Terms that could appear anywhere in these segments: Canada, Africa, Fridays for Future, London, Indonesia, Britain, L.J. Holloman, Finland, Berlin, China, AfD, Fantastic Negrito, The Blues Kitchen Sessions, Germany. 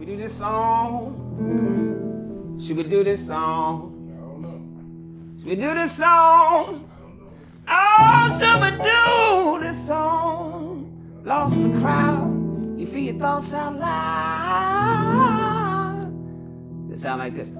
we do this song? Should we do this song? Should we do this song? Oh, should we do this song? Lost in the crowd, you feel your thoughts out loud. It sound like this.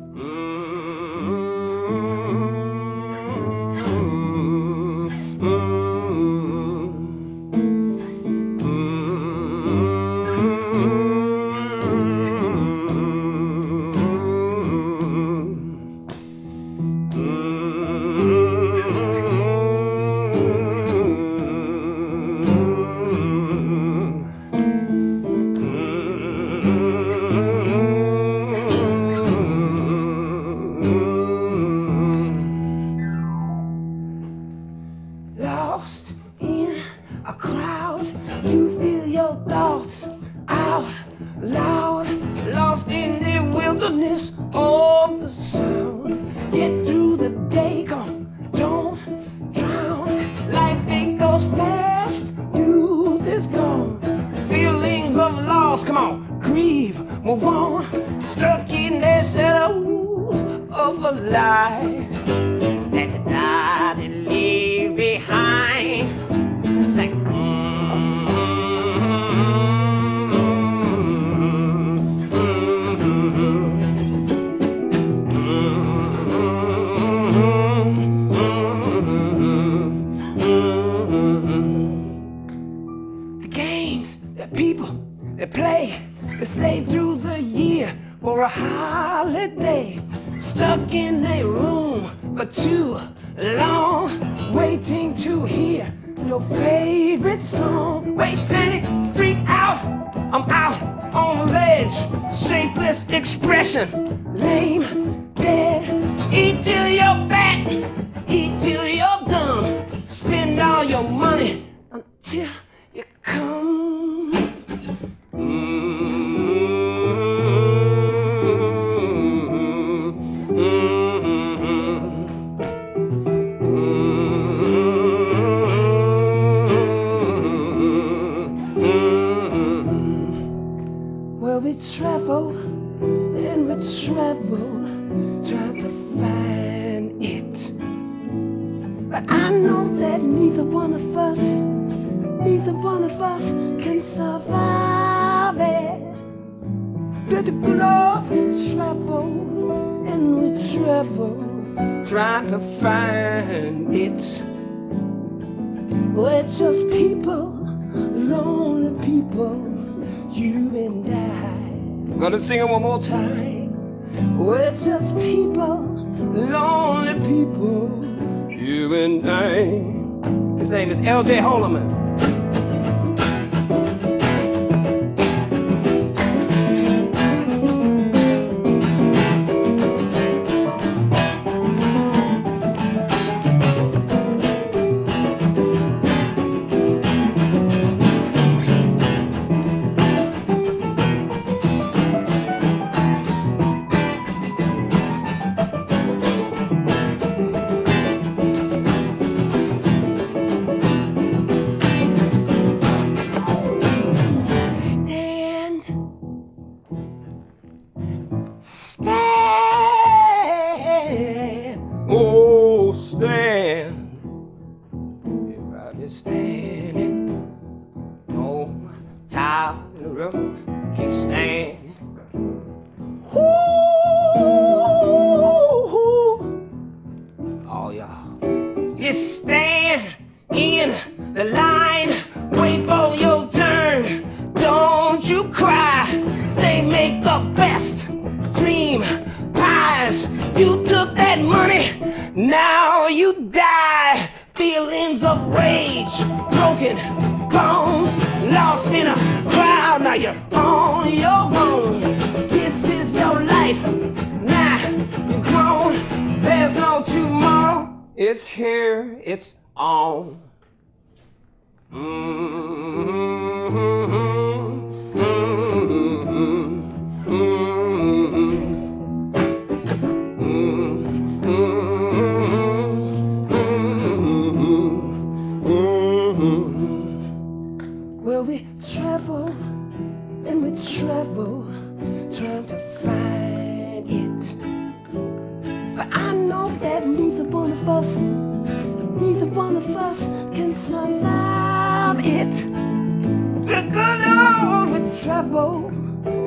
L.J. Holloman.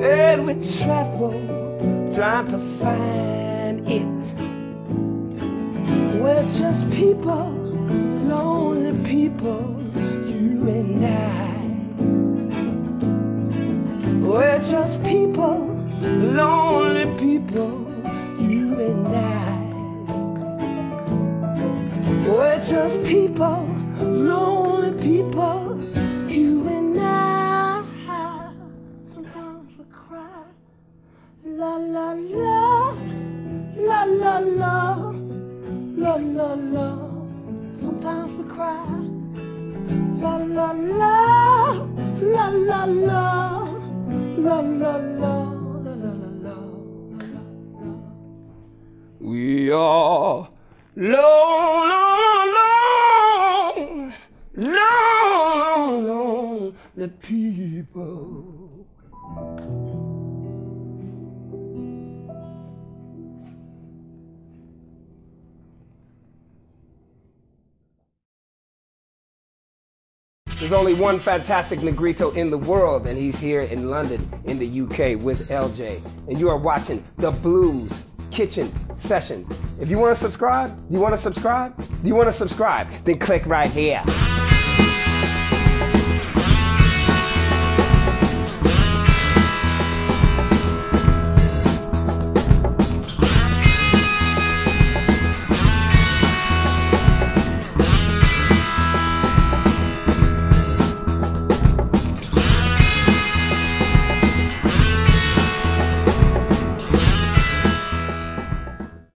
And we traveled, trying to find it. We're just people, lonely people, you and I. We're just people, lonely people, you and I. We're just people, lonely people, you and I. Sometimes we cry, la la la, la la la, la la la. Sometimes we cry, la la la, la la la, la la la. We are long, long, long, long, long, the people. There's only one Fantastic Negrito in the world, and he's here in London, in the UK, with LJ. And you are watching The Blues Kitchen Sessions. If you want to subscribe, then click right here.